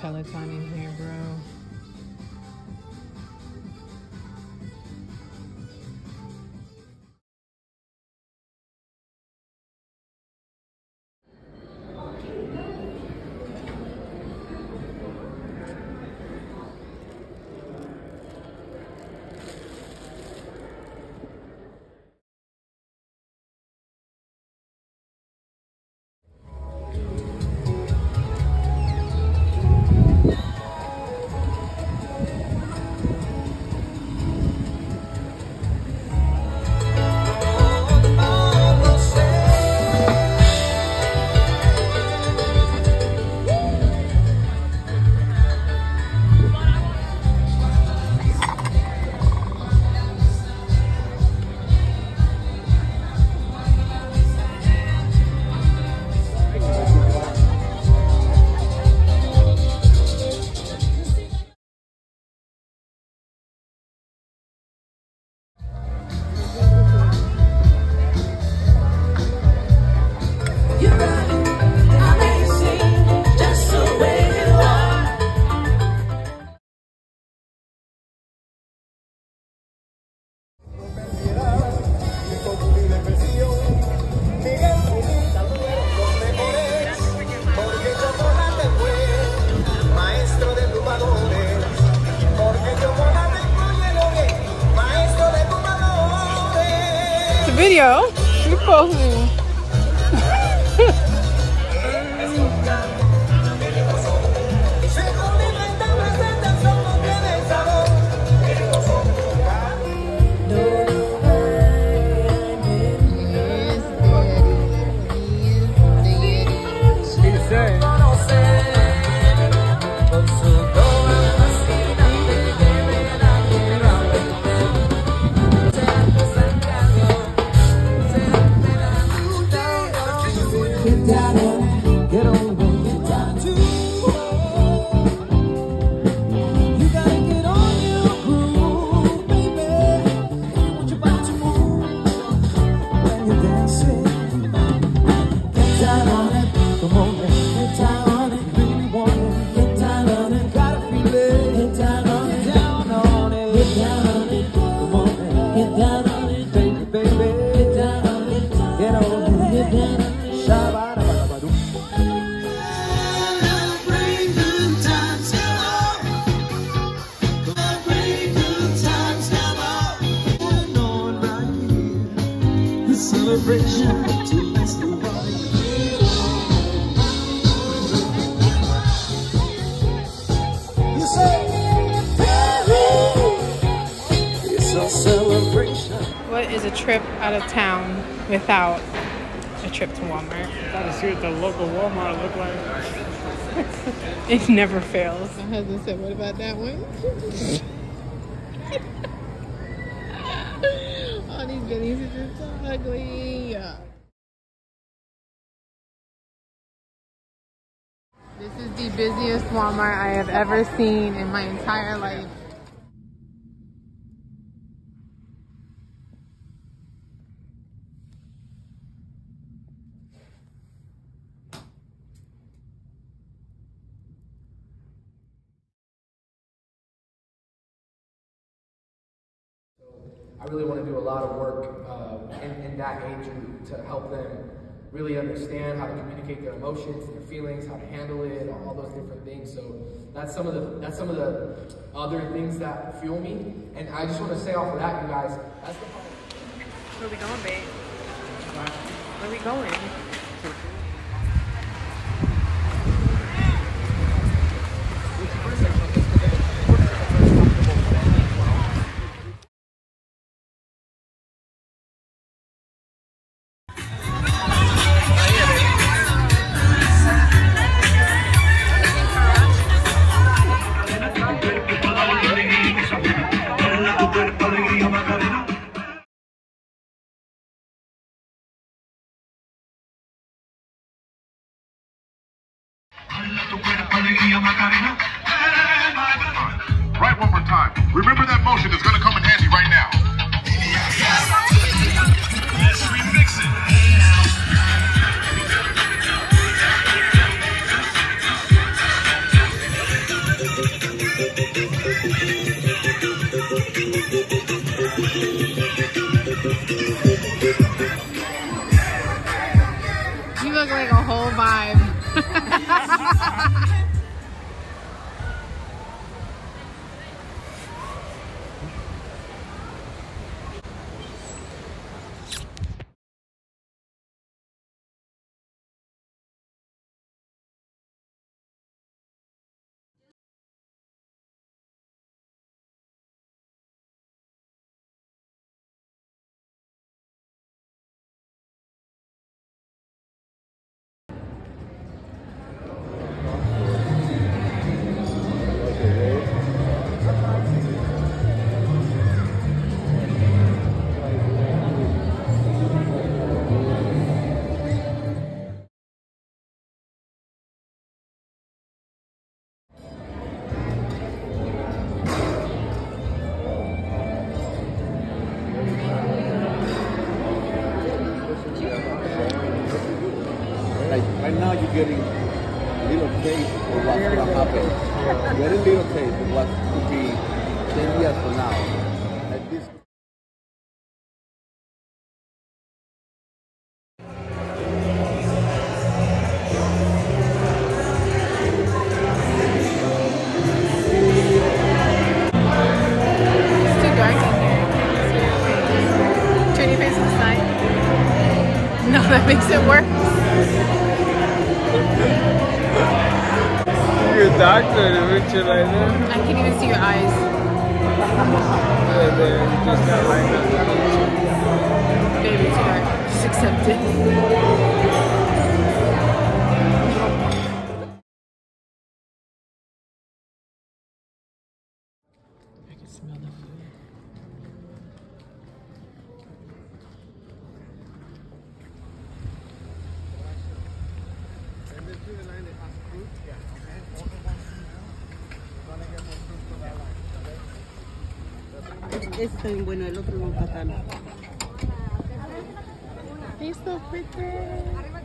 Peloton in here, bro. Video, you posing. What is a trip out of town without a trip to Walmart? Gotta see what the local Walmart look like. It never fails. My husband said, "What about that one?" All these goodies are just so ugly. This is the busiest Walmart I have ever seen in my entire life. I really want to do a lot of work in that age group to help them really understand how to communicate their emotions, their feelings, how to handle it, all those different things. So that's some of the other things that fuel me. And I just want to say off of that, you guys, that's the part. Where are we going, babe? Where are we going? Right one more time. Remember that motion is going to come in handy right now. Let's remix it. look like a whole vibe. Right now you're getting little taste of what's going to happen. Very little taste of what could be 10 years from now. At this I can even see your eyes. Baby, it's dark. Just accept it. Esto es bueno, el otro no está tan. He's so pretty.